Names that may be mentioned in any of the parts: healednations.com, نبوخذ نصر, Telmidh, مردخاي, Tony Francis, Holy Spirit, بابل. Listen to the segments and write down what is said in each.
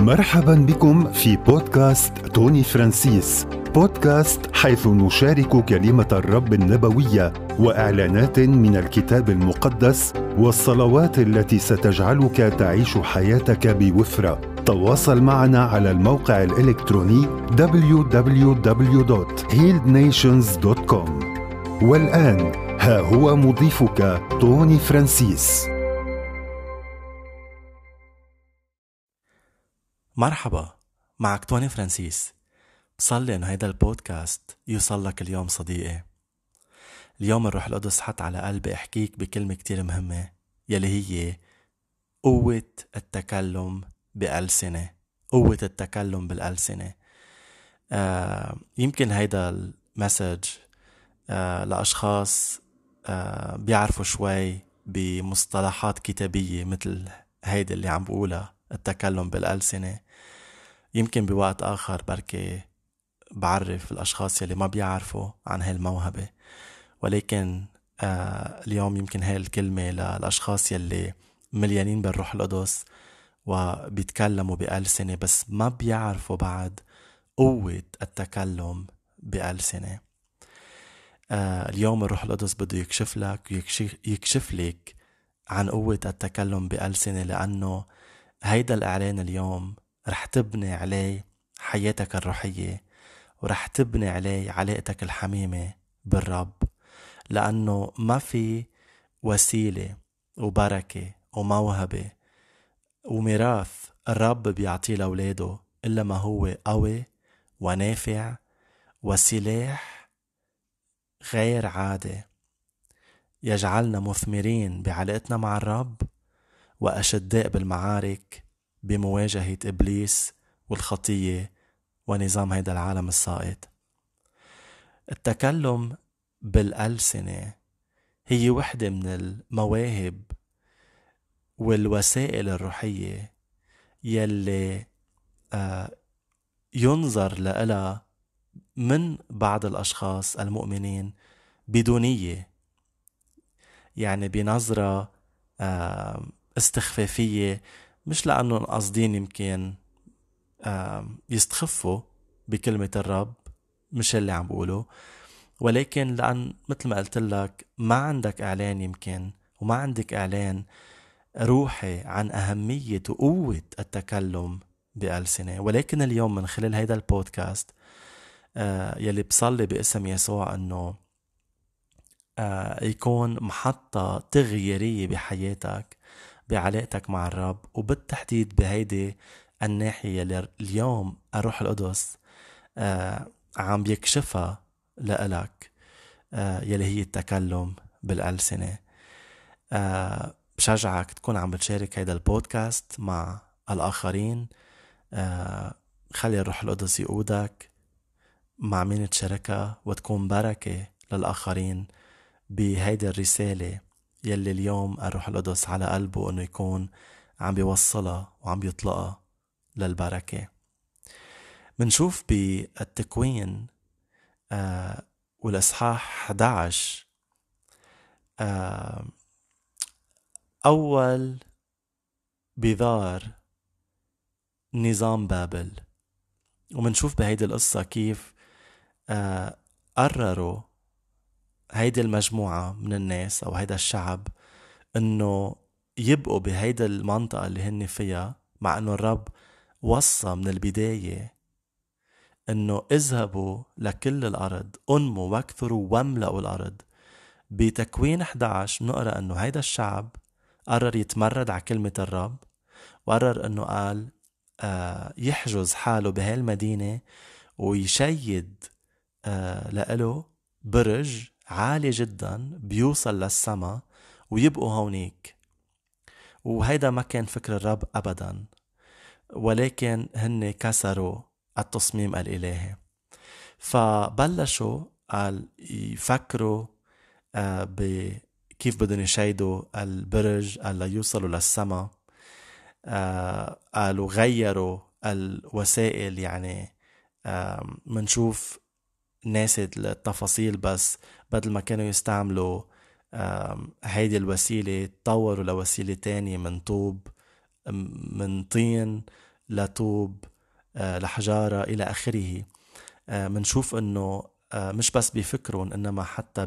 مرحبا بكم في بودكاست توني فرانسيس، بودكاست حيث نشارك كلمة الرب النبوية وإعلانات من الكتاب المقدس والصلوات التي ستجعلك تعيش حياتك بوفرة. تواصل معنا على الموقع الإلكتروني www.healednations.com. والآن ها هو مضيفك توني فرانسيس. مرحبا، معك توني فرانسيس. بصلي إن هيدا البودكاست يوصل لك اليوم صديقي. اليوم الروح القدس حط على قلبي أحكيك بكلمة كتير مهمة يلي هي قوة التكلم بالألسنة، قوة التكلم بالألسنة. يمكن هيدا المسج لأشخاص بيعرفوا شوي بمصطلحات كتابية مثل هيدا اللي عم بقولها، التكلم بالألسنة. يمكن بوقت آخر بركي بعرف الأشخاص يلي ما بيعرفوا عن هالموهبة، ولكن اليوم يمكن هاي الكلمة للأشخاص يلي مليانين بالروح القدس وبيتكلموا بألسنة بس ما بيعرفوا بعد قوة التكلم بألسنة. اليوم الروح القدس بده يكشف لك ويكشف لك عن قوة التكلم بألسنة، لأنه هيدا الإعلان اليوم رح تبني عليه حياتك الروحية ورح تبني عليه علاقتك الحميمة بالرب، لأنه ما في وسيلة وبركة وموهبة وميراث الرب بيعطيه لأولاده إلا ما هو قوي ونافع وسلاح غير عادي يجعلنا مثمرين بعلاقتنا مع الرب وأشداء بالمعارك بمواجهة إبليس والخطية ونظام هيدا العالم السائد. التكلم بالألسنة هي وحدة من المواهب والوسائل الروحية يلي ينظر لها من بعض الأشخاص المؤمنين بدونية، يعني بنظرة استخفافية، مش لأنهم قاصدين يمكن يستخفوا بكلمة الرب، مش اللي عم بقوله، ولكن لأن مثل ما قلت لك ما عندك إعلان يمكن وما عندك إعلان روحي عن أهمية وقوة التكلم بألسنة. ولكن اليوم من خلال هيدا البودكاست يلي بصلي باسم يسوع أنه يكون محطة تغييرية بحياتك بعلاقتك مع الرب، وبالتحديد بهيدي الناحية اللي اليوم الروح القدس عم يكشفها لألك يلي هي التكلم بالألسنة. بشجعك تكون عم بتشارك هيدا البودكاست مع الآخرين. خلي الروح القدس يقودك مع مين تشاركها وتكون بركة للآخرين بهيدي الرسالة يلي اليوم الروح القدس على قلبه أنه يكون عم بيوصلها وعم بيطلقها للبركة. منشوف بالتكوين والإصحاح 11 أول بذار نظام بابل، ومنشوف بهيدي القصة كيف قرروا هيدي المجموعة من الناس أو هيدا الشعب أنه يبقوا بهيدا المنطقة اللي هن فيها، مع أنه الرب وصى من البداية أنه اذهبوا لكل الأرض، أنموا واكثروا واملأوا الأرض. بتكوين 11 نقرأ أنه هيدا الشعب قرر يتمرد على كلمة الرب، وقرر أنه قال يحجز حاله بهالمدينة ويشيد لإله برج عالي جدا بيوصل للسما ويبقوا هونيك. وهيدا ما كان فكر الرب أبدا، ولكن هن كسروا التصميم الإلهي، فبلشوا قال يفكروا بكيف بدهم يشيدوا البرج اللي يوصلوا للسما. قالوا غيروا الوسائل، يعني منشوف ناسيت التفاصيل، بس بدل ما كانوا يستعملوا هيدي الوسيلة تطوروا لوسيلة تانية من طوب، من طين، لطوب، لحجارة إلى آخره. منشوف أنه مش بس بفكرهم إنما حتى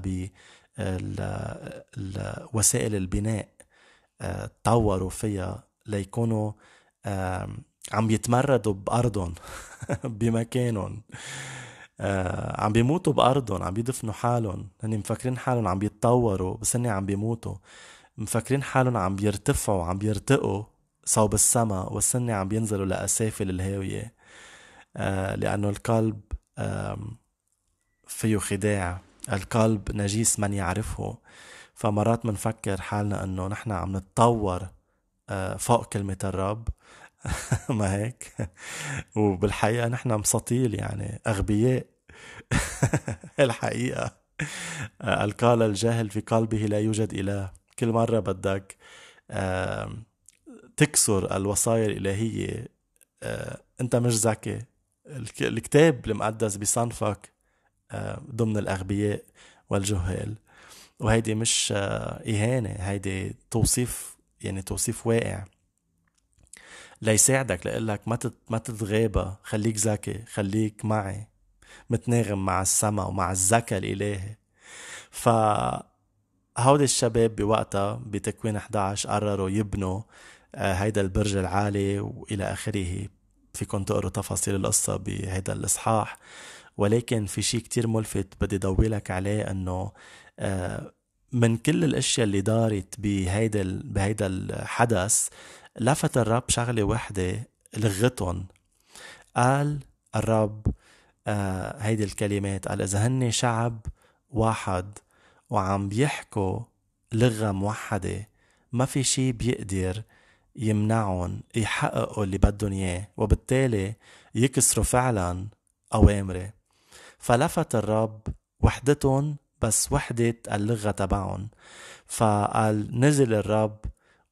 بوسائل البناء تطوروا فيها ليكونوا عم يتمردوا بأرضهم بمكانهم، عم بيموتوا بأرضهم، عم بيدفنوا حالهم. هن مفكرين حالهم عم بيتطوروا بس هن عم بيموتوا، مفكرين حالهم عم بيرتفعوا، عم بيرتقوا صوب السماء بس هن عم بينزلوا لأسافل الهاوية، لأنه القلب فيه خداع، القلب نجيس من يعرفه. فمرات منفكر حالنا أنه نحن عم نتطور فوق كلمة الرب ما هيك؟ وبالحقيقة نحن مساطيل، يعني أغبياء الحقيقة. القال الجاهل في قلبه لا يوجد إله. كل مرة بدك تكسر الوصايا الإلهية أنت مش ذكي. الكتاب المقدس بصنفك ضمن الأغبياء والجهال، وهيدي مش إهانة، هيدي توصيف، يعني توصيف واقع ليساعدك لقلك ما تتغابى، خليك ذكي، خليك معي، متناغم مع السما ومع الذكاء الإلهي. فهودي الشباب بوقتها بتكوين 11 قرروا يبنوا هيدا البرج العالي وإلى آخره. فيكن تقروا تفاصيل القصة بهيدا الإصحاح، ولكن في شيء كتير ملفت بدي ضويلك عليه، أنه من كل الأشياء اللي دارت بهيدا الحدث لفت الرب شغلة واحدة لغتهم. قال الرب هيدي الكلمات، قال إذا هن شعب واحد وعم بيحكوا لغة موحدة ما في شي بيقدر يمنعهم يحققوا اللي بدهم إياه، وبالتالي يكسروا فعلا أوامره. فلفت الرب وحدتهم بس وحدة اللغة تبعهم. فقال نزل الرب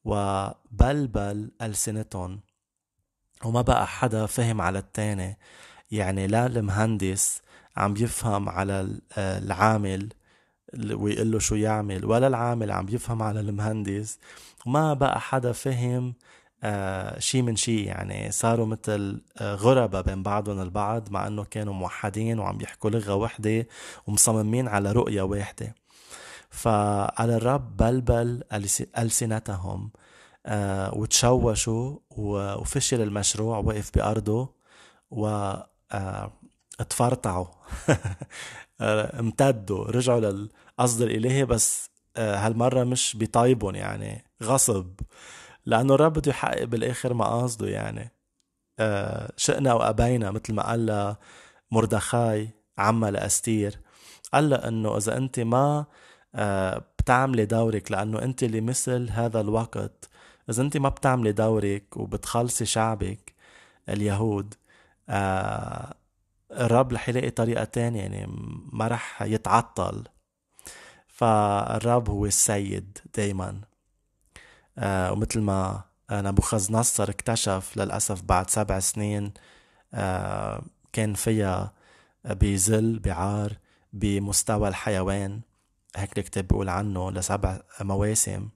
وبلبل ألسنتهم، وما بقى حدا فهم على التاني. يعني لا المهندس عم يفهم على العامل ويقول له شو يعمل، ولا العامل عم يفهم على المهندس، ما بقى حدا فهم شي من شي. يعني صاروا مثل غربة بين بعضهم البعض، مع أنه كانوا موحدين وعم يحكوا لغة واحدة ومصممين على رؤية واحدة. فعلى الرب بلبل ألسنتهم وتشوشوا، وفشل المشروع، وقف بأرضه، واتفرطعوا امتدوا، رجعوا للقصد الإلهي. بس هالمرة مش بطيبهم، يعني غصب، لأنه الرب بده يحقق بالآخر مقاصده. يعني شئنا وأبينا، مثل ما قال مردخاي عمّا لأستير، قال له أنه إذا أنت ما بتعملي دورك، لأنه أنت اللي مثل هذا الوقت، إذا أنت ما بتعملي دورك وبتخلصي شعبك اليهود، الرب رح يلاقي طريقة تانية، يعني ما رح يتعطل. فالرب هو السيد دايما، ومثل ما نبوخذ نصر اكتشف للأسف بعد 7 سنين كان فيها بظل بعار بمستوى الحيوان، هيك الكتاب بيقول عنه، ل7 مواسم.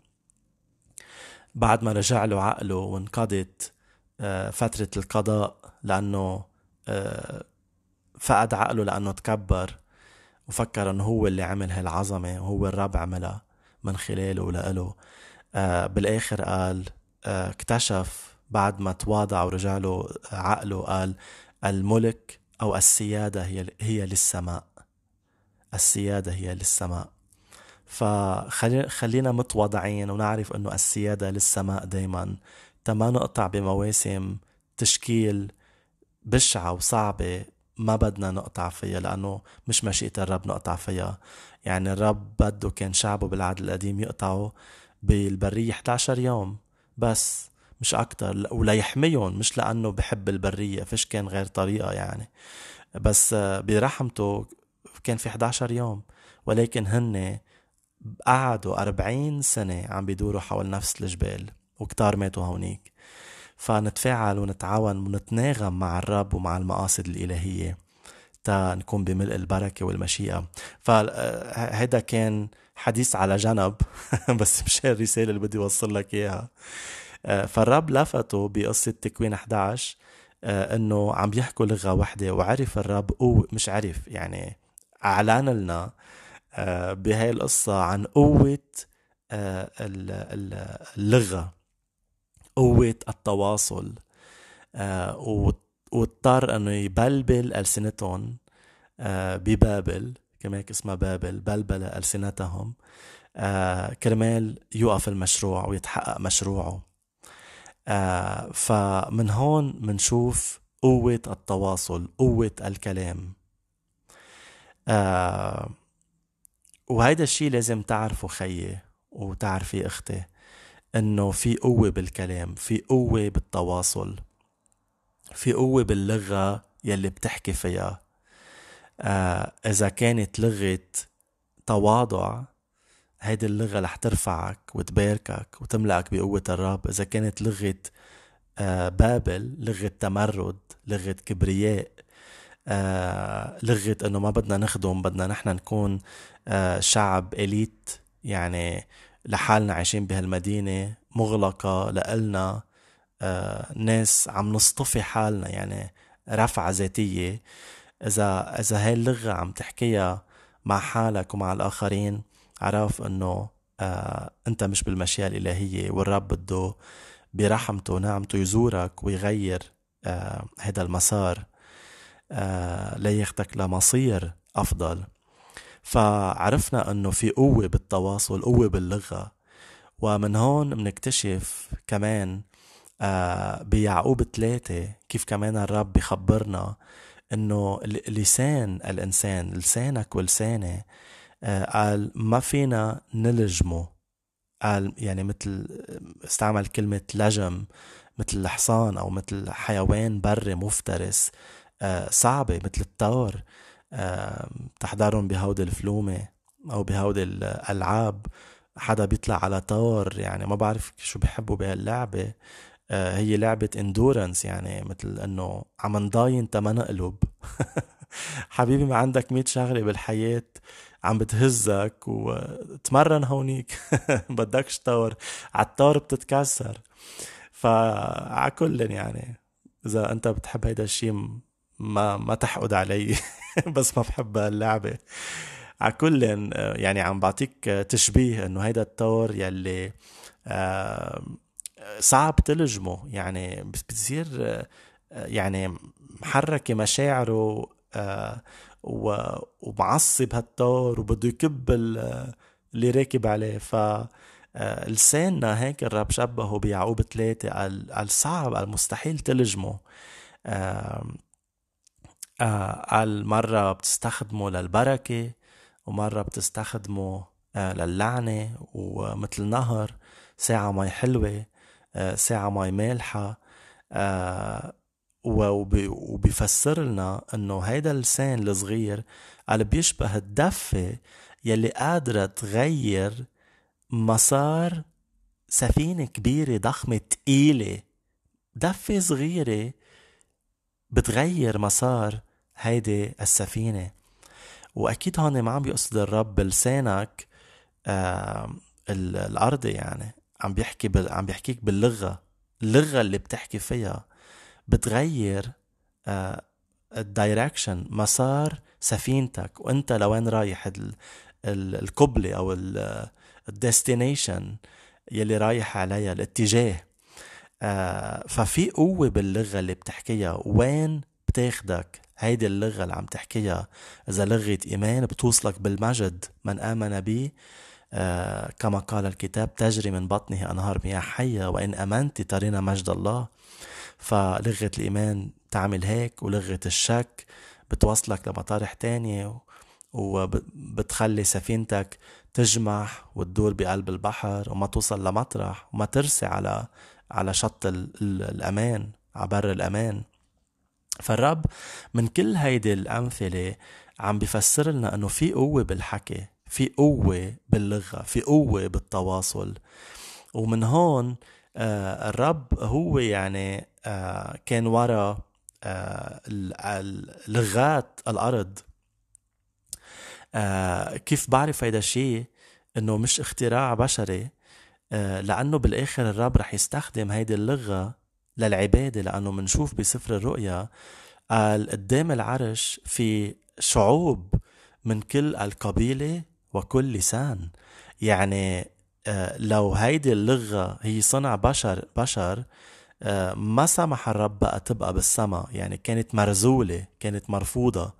بعد ما رجع له عقله وانقضت فترة القضاء، لأنه فقد عقله لأنه تكبر وفكر أنه هو اللي عمل هالعظمة وهو الرب عملها من خلاله ولأله. بالآخر قال اكتشف بعد ما تواضع ورجع له عقله، قال الملك أو السيادة هي للسماء، السيادة هي للسماء. فخلينا متواضعين ونعرف أنه السيادة للسماء دايما، تما نقطع بمواسم تشكيل بشعة وصعبة ما بدنا نقطع فيها، لأنه مش مشيئة الرب نقطع فيها. يعني الرب بده كان شعبه بالعهد القديم يقطعوا بالبرية 11 يوم بس، مش أكتر، ولا يحميهم، مش لأنه بحب البرية، فش كان غير طريقة يعني، بس برحمته كان في 11 يوم. ولكن هن قعدوا 40 سنة عم بيدوروا حول نفس الجبال، وكتار ماتوا هونيك. فنتفاعل ونتعاون ونتناغم مع الرب ومع المقاصد الإلهية تنكون بملء البركة والمشيئة. فهذا كان حديث على جنب بس مش الرسالة اللي بدي أوصل لك إياها. فالرب لفته بقصة تكوين 11 انه عم يحكوا لغة واحدة، وعرف الرب قوة، مش عرف يعني اعلن لنا بهاي القصة عن قوة اللغة، قوة التواصل، واضطر انه يبلبل ألسنتهم ببابل، كما هيك اسمها بابل، بلبل ألسنتهم كرمال يوقف المشروع ويتحقق مشروعه. فمن هون منشوف قوة التواصل، قوة الكلام. وهيدا الشيء لازم تعرفه خيي وتعرفي اختي، انه في قوة بالكلام، في قوة بالتواصل، في قوة باللغة يلي بتحكي فيها. اذا كانت لغة تواضع، هيدي اللغة رح ترفعك وتباركك وتملأك بقوة الرب. اذا كانت لغة بابل، لغة تمرد، لغة كبرياء، لغة انه ما بدنا نخدم، بدنا نحن نكون شعب إليت، يعني لحالنا عايشين بهالمدينة مغلقة لقلنا، ناس عم نصطفي حالنا، يعني رفعة ذاتية. إذا هاي اللغة عم تحكيها مع حالك ومع الآخرين، عرف أنه أنت مش بالمشيئة الإلهية، والرب بده برحمته ونعمته يزورك ويغير هذا المسار لياخدك لمصير أفضل. فعرفنا أنه في قوة بالتواصل، قوة باللغة. ومن هون منكتشف كمان بيعقوب 3 كيف كمان الرب بيخبرنا أنه لسان الإنسان، لسانك ولساني، قال ما فينا نلجمه. قال يعني مثل استعمل كلمة لجم مثل حصان أو مثل حيوان بري مفترس، صعبة مثل الثور، تحضرهم بهودي الفلومة أو بهودي الألعاب، حدا بيطلع على طور، يعني ما بعرف شو بيحبوا بهاللعبة. هي لعبة اندورنس، يعني مثل انه عم نضاين تما نقلب. حبيبي ما عندك 100 شغلة بالحياة عم بتهزك، وتمرن هونيك. بدكش طور، عالطور بتتكسر. فعكل يعني اذا انت بتحب هيدا الشيء ما تحقد علي. بس ما بحب اللعبة. عكل يعني عم بعطيك تشبيه انه هيدا الطور يلي صعب تلجمه، يعني بتصير يعني محركة مشاعره ومعصب هالطور وبده يكب اللي راكب عليه. فلساننا هيك الرب شبهه بيعقوب 3، قال صعب، قال مستحيل تلجمه. قال مرة بتستخدمه للبركة ومرة بتستخدمه للعنة، ومثل نهر ساعة مي حلوة ساعة مي مالحة. وبيفسر لنا انه هيدا اللسان الصغير اللي بيشبه الدفة يلي قادرة تغير مسار سفينة كبيرة ضخمة تقيلة. دفة صغيرة بتغير مسار هيدي السفينة. واكيد هون ما عم بيقصد الرب بلسانك الارض، يعني عم بيحكيك باللغة، اللغة اللي بتحكي فيها بتغير الدايركشن، مسار سفينتك، وانت لوين رايح، القبلة او الديستينيشن يلي رايح عليها، الاتجاه. ففي قوة باللغة اللي بتحكيها، وين بتاخدك هيدي اللغة اللي عم تحكيها. إذا لغة إيمان بتوصلك بالمجد، من آمن بي كما قال الكتاب تجري من بطنه أنهار مياه حية، وإن آمنت ترين مجد الله. فلغة الإيمان تعمل هيك، ولغة الشك بتوصلك لمطارح تانية وبتخلي سفينتك تجمح وتدور بقلب البحر وما توصل لمطرح وما ترسي على شط الأمان، عبر الأمان. فالرب من كل هيدي الأمثلة عم بيفسر لنا أنه في قوة بالحكي، في قوة باللغة، في قوة بالتواصل. ومن هون الرب هو يعني كان وراء لغات الأرض. كيف بعرف هيدا الشيء؟ أنه مش اختراع بشري، لأنه بالآخر الرب رح يستخدم هيدي اللغة للعبادة، لأنه منشوف بسفر الرؤيا قال قدام العرش في شعوب من كل القبيلة وكل لسان. يعني لو هيدي اللغة هي صنع بشر ما سمح الرب بقى تبقى بالسما، يعني كانت مرزولة، كانت مرفوضة،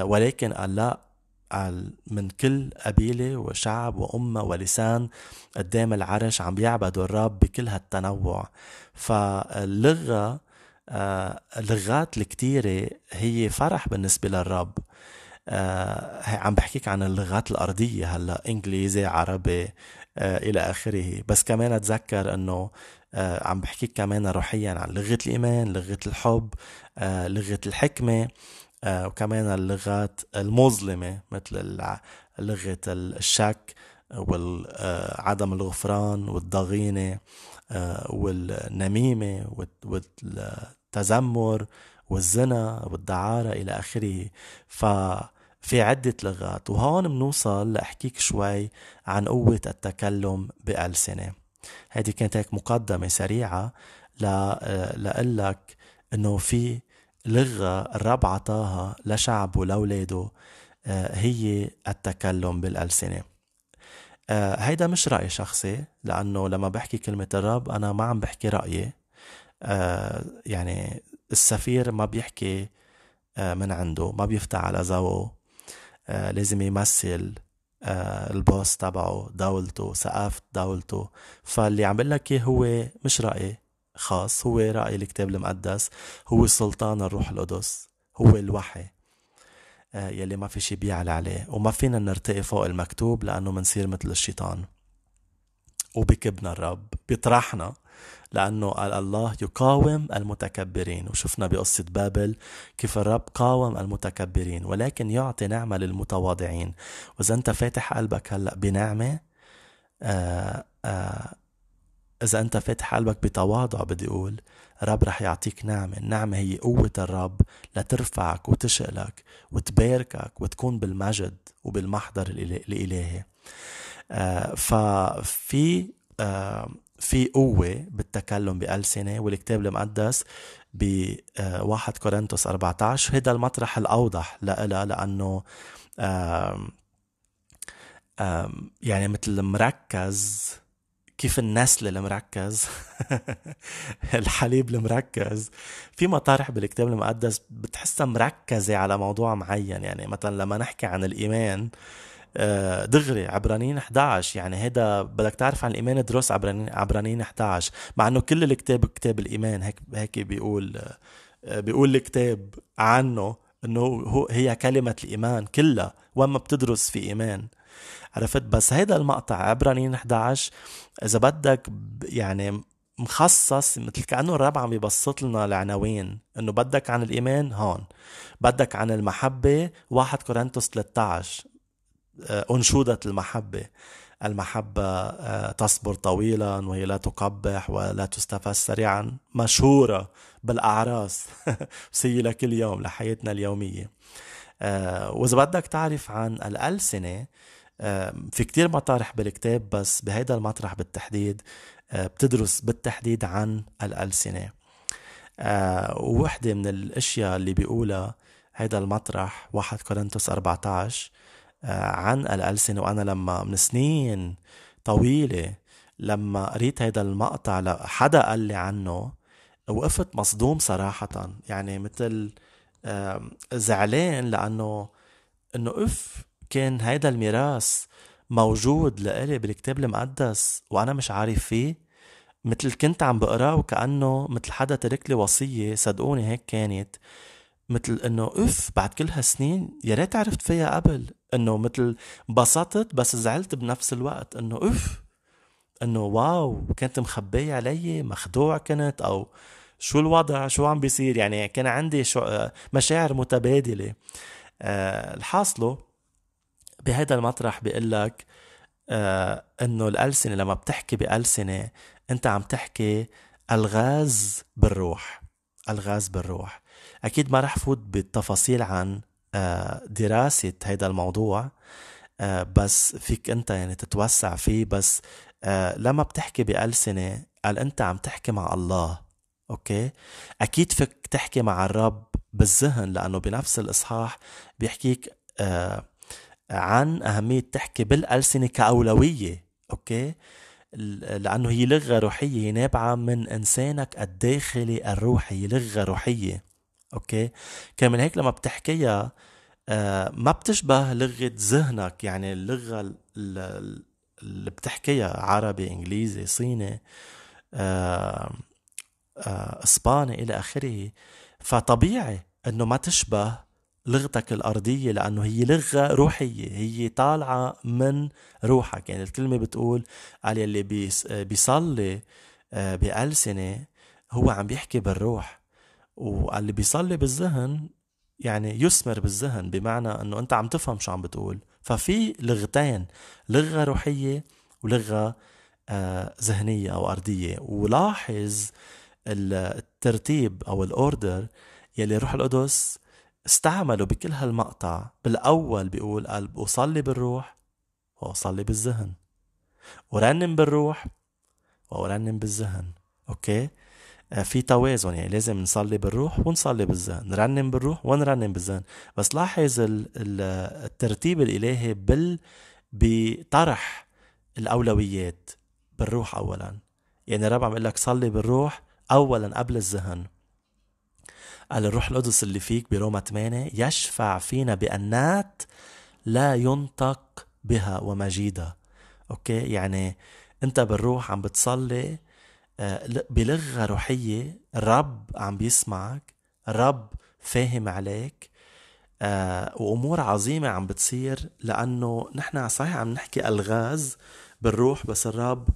ولكن قال لا، قال من كل قبيلة وشعب وأمة ولسان قدام العرش عم بيعبدوا الرب بكل هالتنوع. فاللغة اللغات الكتيرة هي فرح بالنسبة للرب. عم بحكيك عن اللغات الأرضية هلأ، إنجليزي، عربي، إلى آخره. بس كمان أتذكر أنه عم بحكيك كمان روحيا عن لغة الإيمان، لغة الحب، لغة الحكمة، وكمان اللغات المظلمة مثل لغة الشك وعدم الغفران والضغينة والنميمة والتذمر والزنا والدعارة إلى آخره. ففي عدة لغات. وهون منوصل لأحكيك شوي عن قوة التكلم بألسنة. هذه كانت هيك مقدمة سريعة لقلك إنه في لغة الرب عطاها لشعبه ولولاده هي التكلم بالألسنة. هيدا مش رأي شخصي، لأنه لما بحكي كلمة الرب أنا ما عم بحكي رأيي، يعني السفير ما بيحكي من عنده، ما بيفتح على ذوقه، لازم يمثل البوس تبعه، دولته، ثقافة دولته. فاللي عم بقول لك هو مش رأي خاص، هو رأي الكتاب المقدس، هو سلطان الروح القدس، هو الوحي يلي ما في شي بيعلى عليه، وما فينا نرتقي فوق المكتوب لأنه منصير مثل الشيطان وبكبنا الرب، بيطرحنا، لأنه قال الله يقاوم المتكبرين. وشفنا بقصة بابل كيف الرب قاوم المتكبرين ولكن يعطي نعمة للمتواضعين. وإذا أنت فاتح قلبك هلأ بنعمة، إذا أنت فاتح قلبك بتواضع، بدي أقول الرب رح يعطيك نعمة. النعمة هي قوة الرب لترفعك وتشقلك وتباركك وتكون بالمجد وبالمحضر الإلهي. ففي في قوة بالتكلم بألسنة. والكتاب المقدس ب 1 كورنثوس 14 هذا المطرح الأوضح لإلها، لأنه يعني مثل مركز، كيف النسل المركز الحليب المركز. في مطارح بالكتاب المقدس بتحسها مركزة على موضوع معين، يعني مثلا لما نحكي عن الإيمان دغري عبرانيين 11، يعني هذا بدك تعرف عن الإيمان دروس عبرانيين 11، مع أنه كل الكتاب كتاب الإيمان. هيك بيقول الكتاب عنه أنه هي كلمة الإيمان كلها، وما بتدرس في إيمان، عرفت؟ بس هيدا المقطع عبرانيين 11 إذا بدك يعني مخصص، مثل كأنه الرب عم يبسط لنا العناوين، أنه بدك عن الإيمان هون، بدك عن المحبة 1 كورنثوس 13 أنشودة المحبة، المحبة تصبر طويلا وهي لا تقبح ولا تستفز سريعا، مشهورة بالأعراس سيئة لكل يوم لحياتنا اليومية. وإذا بدك تعرف عن الألسنة في كتير مطارح بالكتاب، بس بهيدا المطرح بالتحديد بتدرس بالتحديد عن الألسنة. ووحدة من الأشياء اللي بيقولها هيدا المطرح 1 كورنثوس 14 عن الألسنة، وأنا لما من سنين طويلة لما قريت هيدا المقطع حدا قال لي عنه وقفت مصدوم صراحة، يعني مثل زعلان، لأنه إنه إف كان هيدا الميراث موجود لإلي بالكتاب المقدس وأنا مش عارف فيه، مثل كنت عم بقراه وكأنه مثل حدا ترك لي وصية. صدقوني هيك كانت، مثل إنه إف بعد كل هالسنين يا ريت عرفت فيها قبل، إنه مثل بسطت بس زعلت بنفس الوقت، إنه إف إنه واو كنت مخبية علي، مخدوع كنت، أو شو الوضع، شو عم بيصير. يعني كان عندي مشاعر متبادلة. الحاصله بهذا المطرح بيقلك انه الألسنة لما بتحكي بألسنة انت عم تحكي الغاز بالروح، الغاز بالروح. اكيد ما رح فوت بالتفاصيل عن دراسة هذا الموضوع، بس فيك انت يعني تتوسع فيه. بس لما بتحكي بألسنة قال أنت عم تحكي مع الله، أوكي؟ أكيد فيك تحكي مع الرب بالذهن، لأنه بنفس الإصحاح بيحكيك عن أهمية تحكي بالألسنة كأولوية، أوكي؟ لأنه هي لغة روحية، هي نابعة من إنسانك الداخلي الروحي، لغة روحية، أوكي؟ كمان هيك لما بتحكيها ما بتشبه لغة ذهنك، يعني اللغة اللي بتحكيها عربي، إنجليزي، صيني، إسباني إلى آخره، فطبيعي أنه ما تشبه لغتك الأرضية، لأنه هي لغة روحية، هي طالعة من روحك. يعني الكلمة بتقول قال يلي بيصلي بألسنة هو عم بيحكي بالروح، واللي بيصلي بالذهن يعني يسمر بالذهن، بمعنى أنه أنت عم تفهم شو عم بتقول. ففي لغتين، لغة روحية ولغة ذهنية أو أرضية. ولاحظ الترتيب أو الأوردر يلي روح القدس استعملوا بكل هالمقطع. بالأول بيقول قال أصلي بالروح وأصلي بالذهن، ورنم بالروح وأرنم بالذهن، أوكي؟ في توازن، يعني لازم نصلي بالروح ونصلي بالذهن، نرنم بالروح ونرنم بالذهن. بس لاحظ الترتيب الإلهي بطرح الأولويات بالروح أولا، يعني الرب عم يقول لك صلي بالروح أولا قبل الذهن. قال الروح القدس اللي فيك بروما 8 يشفع فينا بأنات لا ينطق بها ومجيدة، أوكي؟ يعني أنت بالروح عم بتصلي بلغة روحية، الرب عم بيسمعك، الرب فاهم عليك، وأمور عظيمة عم بتصير، لأنه نحن صحيح عم نحكي ألغاز بالروح، بس الرب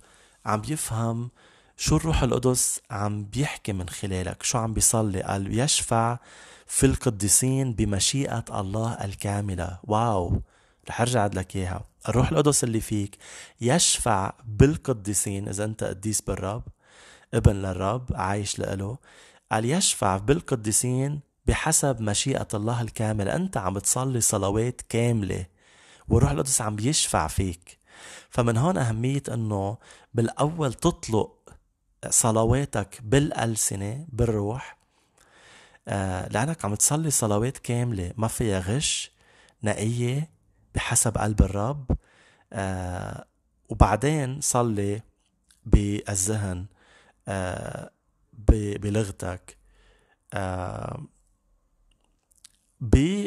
عم بيفهم شو الروح القدس عم بيحكي من خلالك، شو عم بيصلي. قال يشفع في القديسين بمشيئة الله الكاملة. واو، رح ارجع عد لك اياها. الروح القدس اللي فيك يشفع بالقديسين، إذا أنت قديس بالرب، ابن للرب، عايش لإله. قال يشفع بالقديسين بحسب مشيئة الله الكاملة. أنت عم بتصلي صلوات كاملة والروح القدس عم بيشفع فيك. فمن هون أهمية أنه بالأول تطلق صلواتك بالألسنة بالروح، لأنك عم تصلي صلوات كاملة ما فيها غش، نقية بحسب قلب الرب. وبعدين صلي بالذهن بلغتك.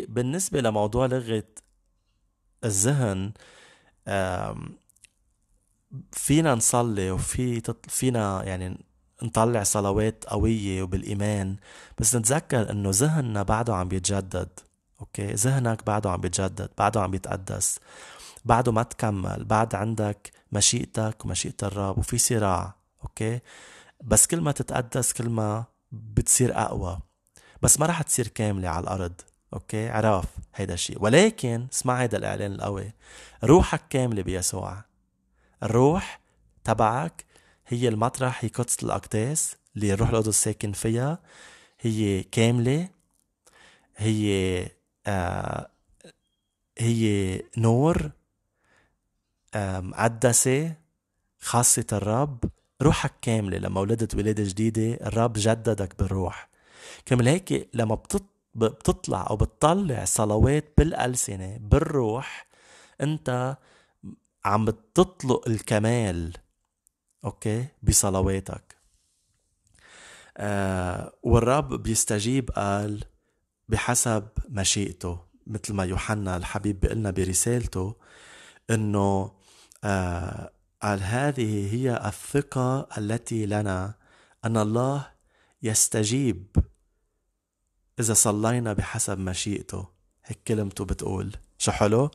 بالنسبة لموضوع لغة الذهن، فينا نصلي فينا يعني نطلع صلوات قوية وبالإيمان، بس نتذكر أنه ذهننا بعده عم بيتجدد، أوكي؟ ذهنك بعده عم بيتجدد، بعده عم بيتقدس، بعده ما تكمل، بعد عندك مشيئتك ومشيئة الرب، وفي صراع، أوكي؟ بس كل ما تتقدس كل ما بتصير أقوى، بس ما راح تصير كاملة على الأرض، أوكي؟ عرف هيدا الشيء. ولكن اسمع هيدا الإعلان القوي، روحك كاملة بيسوع. الروح تبعك هي المطرح، هي قدس الأقداس اللي الروح القدس ساكن فيها، هي كاملة، هي نور، مقدسة، خاصة الرب. روحك كاملة. لما ولدت ولادة جديدة الرب جددك بالروح كامل. هيك لما بتطلع أو بتطلع صلوات بالألسنة بالروح، أنت عم بتطلق الكمال، أوكي؟ بصلواتك. والرب بيستجيب، قال بحسب مشيئته، مثل ما يوحنا الحبيب بيقلنا برسالته إنه قال هذه هي الثقة التي لنا أن الله يستجيب إذا صلينا بحسب مشيئته. هيك كلمته بتقول، شو حلو؟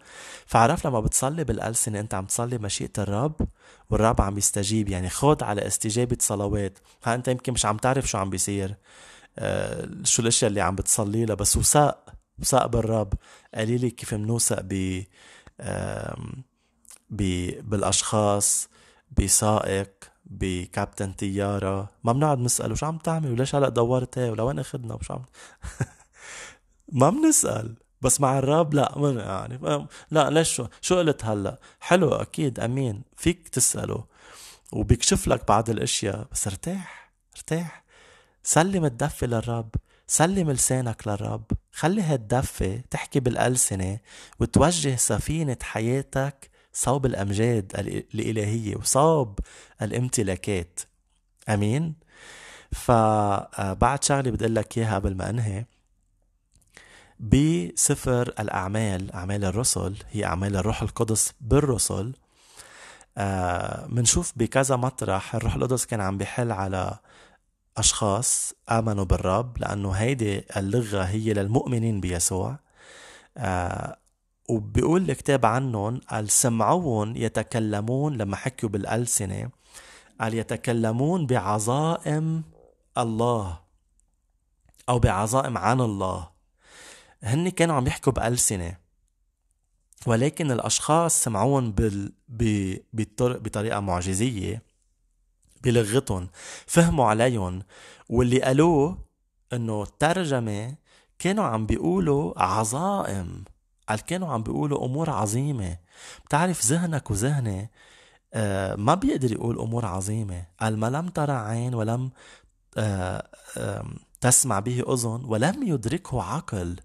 فعرف لما بتصلي بالألسنة أنت عم تصلي مشيئة الرب والرب عم يستجيب. يعني خد على استجابة صلوات. ها أنت يمكن مش عم تعرف شو عم بيصير، شو الأشياء اللي عم بتصلي لها، بس وثق بالرب. قليلي كيف منوثق بالأشخاص، بسائق، بكابتن طيارة، ما بنقعد نسأله شو عم تعمل وليش هلأ دورت هاي ولوين أخدنا وشو عم ما بنسأل. بس مع الرب لا، من يعني لا ليش شو قلت هلا؟ حلو، اكيد، امين، فيك تساله. وبيكشف لك بعض الاشياء. بس ارتاح ارتاح، سلم الدفة للرب، سلم لسانك للرب، خلي هالدفة تحكي بالألسنة وتوجه سفينة حياتك صوب الأمجاد الإلهية وصوب الامتلاكات. أمين. فبعد شغلي بدي لك إياها قبل ما أنهي، بسفر الأعمال، أعمال الرسل هي أعمال الروح القدس بالرسل، منشوف بكذا مطرح الروح القدس كان عم بيحل على أشخاص آمنوا بالرب، لأنه هيدي اللغة هي للمؤمنين بيسوع. وبيقول الكتاب عنهم قال سمعوهم يتكلمون، لما حكوا بالألسنة قال يتكلمون بعظائم الله أو بعظائم عن الله. هن كانوا عم يحكوا بألسنة، ولكن الأشخاص سمعوهم بطريقة معجزية بلغتهم، فهموا عليهم، واللي قالوه إنه الترجمة كانوا عم بيقولوا عظائم، قال كانوا عم بيقولوا أمور عظيمة. بتعرف ذهنك وذهني ما بيقدر يقول أمور عظيمة. قال ما لم ترى عين ولم تسمع به أذن ولم يدركه عقل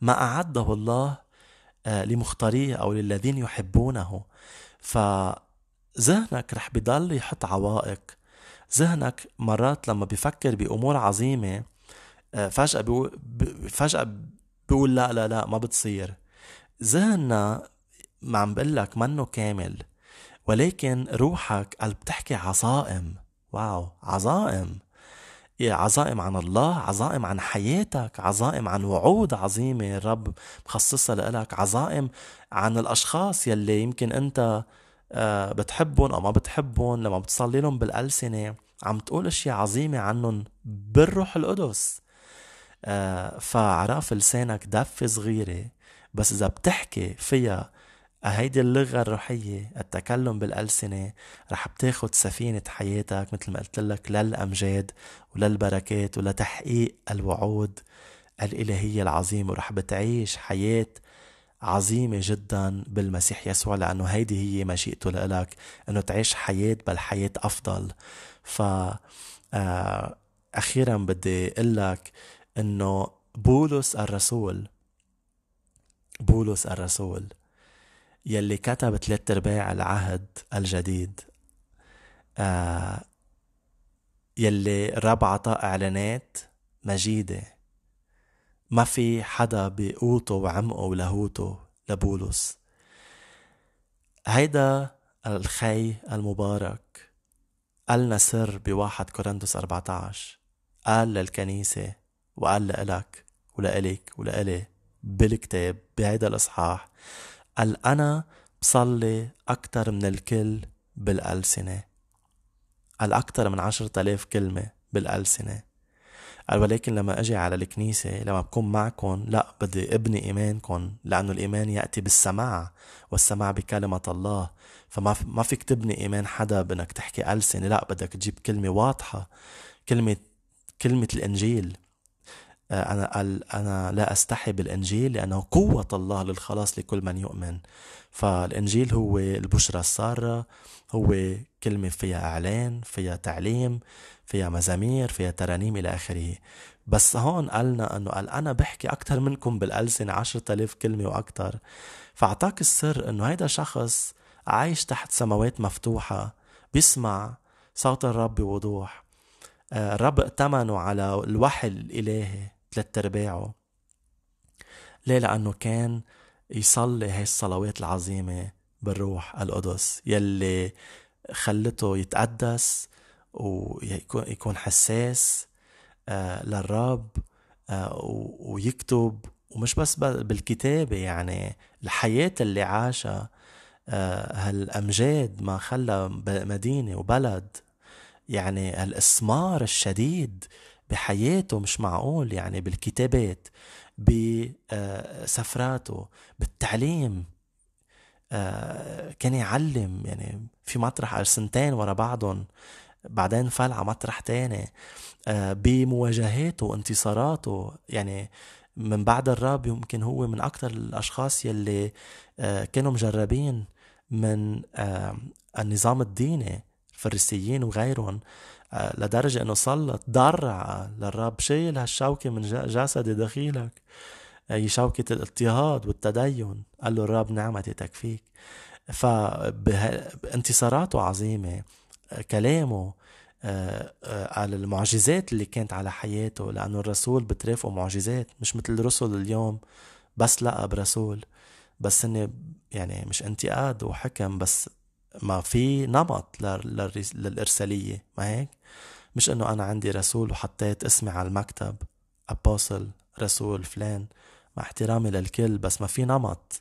ما أعده الله لمختاريه أو للذين يحبونه. فذهنك رح بضل يحط عوائق. ذهنك مرات لما بيفكر بأمور عظيمة فجأة بيقول لا لا لا ما بتصير. ذهننا ما عم بقول لك منه كامل، ولكن روحك قال بتحكي عظائم. واو، عظائم، عظائم عن الله، عظائم عن حياتك، عظائم عن وعود عظيمة الرب مخصصة لك، عظائم عن الأشخاص يلي يمكن أنت بتحبهم أو ما بتحبهم. لما بتصلي لهم بالألسنة عم تقول أشياء عظيمة عنهم بالروح القدس. فعراف لسانك دفة صغيرة، بس إذا بتحكي فيها هيدي اللغة الروحية، التكلم بالألسنة، رح بتاخد سفينة حياتك مثل ما قلت لك للأمجاد وللبركات ولتحقيق الوعود الإلهية العظيمة، ورح بتعيش حياة عظيمة جدا بالمسيح يسوع، لأنه هيدي هي مشيئته لك، أنه تعيش حياة بل حياة أفضل. فأخيرا بدي أقول لك أنه بولس الرسول يلي كتب 3/4 العهد الجديد، يلي الرب عطى إعلانات مجيدة ما في حدا بقوته وعمقه ولهوته لبولس. هيدا الخي المبارك قالنا سر ب1 كورنثوس 14، قال للكنيسة وقال لإلك ولإلك ولإلي بالكتاب بهيدا الإصحاح، قال أنا بصلي أكتر من الكل بالألسنة، قال أكتر من 10,000 كلمة بالألسنة، قال ولكن لما أجي على الكنيسة لما بكون معكن لا بدي أبني إيمانكن، لأنه الإيمان يأتي بالسماع والسماع بكلمة الله. فما فيك تبني إيمان حدا بأنك تحكي ألسنة، لا بدك تجيب كلمة واضحة، كلمة الإنجيل. أنا قال أنا لا أستحي بالإنجيل لأنه قوة الله للخلاص لكل من يؤمن. فالإنجيل هو البشرى السارة، هو كلمة فيها إعلان، فيها تعليم، فيها مزامير، فيها ترانيم إلى آخره. بس هون قالنا أنه قال أنا بحكي أكتر منكم بالألسنة 10,000 كلمة وأكتر. فأعطاك السر أنه هيدا شخص عايش تحت سماوات مفتوحة، بيسمع صوت الرب بوضوح، الرب ائتمنه على الوحي الإلهي 3/4. ليه؟ لأنه كان يصلي هاي الصلوات العظيمة بالروح القدس يلي خلته يتقدس ويكون حساس للرب ويكتب، ومش بس بالكتابة، يعني الحياة اللي عاشها هالأمجاد ما خلى مدينة وبلد، يعني الإسمار الشديد بحياته مش معقول، يعني بالكتابات، بسفراته، بالتعليم، كان يعلم يعني في مطرح 2 ورا بعضهم، بعدين فل على مطرح تاني، بمواجهاته وانتصاراته. يعني من بعد الرب يمكن هو من أكتر الأشخاص يلي كانوا مجربين من النظام الديني الفريسيين وغيرهم لدرجة انه صلى تضرع للرب: شيل هالشوكة من جسدي دخيلك، هي شوكة الاضطهاد والتدين. قال له الرب: نعمتي تكفيك. فانتصاراته عظيمة، كلامه على المعجزات اللي كانت على حياته، لأنه الرسول بترافقه معجزات، مش مثل الرسل اليوم بس لقى برسول بس إنه يعني مش انتقاد وحكم بس، ما في نمط للإرسالية، ما هيك؟ مش إنه أنا عندي رسول وحطيت اسمي على المكتب أبوصل رسول فلان، مع احترامي للكل بس ما في نمط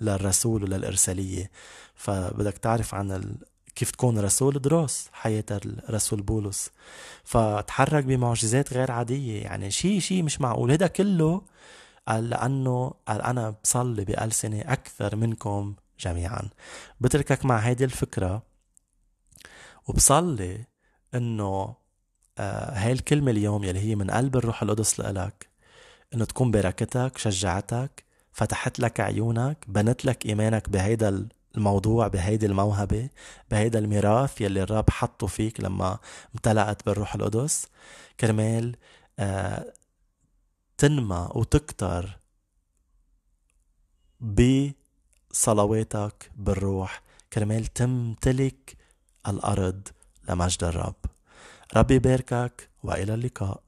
للرسول وللإرسالية. فبدك تعرف عن كيف تكون رسول، دروس حياة الرسول بولس. فتحرك بمعجزات غير عادية، يعني شيء مش معقول. هذا كله قال لأنه قال أنا بصلي بألسنة أكثر منكم جميعا. بتركك مع هذه الفكرة، وبصلي أنه هاي الكلمة اليوم يلي هي من قلب الروح القدس لإلك أنه تكون بركتك، شجعتك، فتحت لك عيونك، بنت لك إيمانك بهيدا الموضوع، بهيدي الموهبة، بهيدا الميراث يلي الرب حطه فيك لما امتلأت بالروح القدس، كرمال تنمى وتكتر بصلواتك بالروح، كرمال تمتلك الأرض لمجد الرب. ربي يباركك، وإلى اللقاء.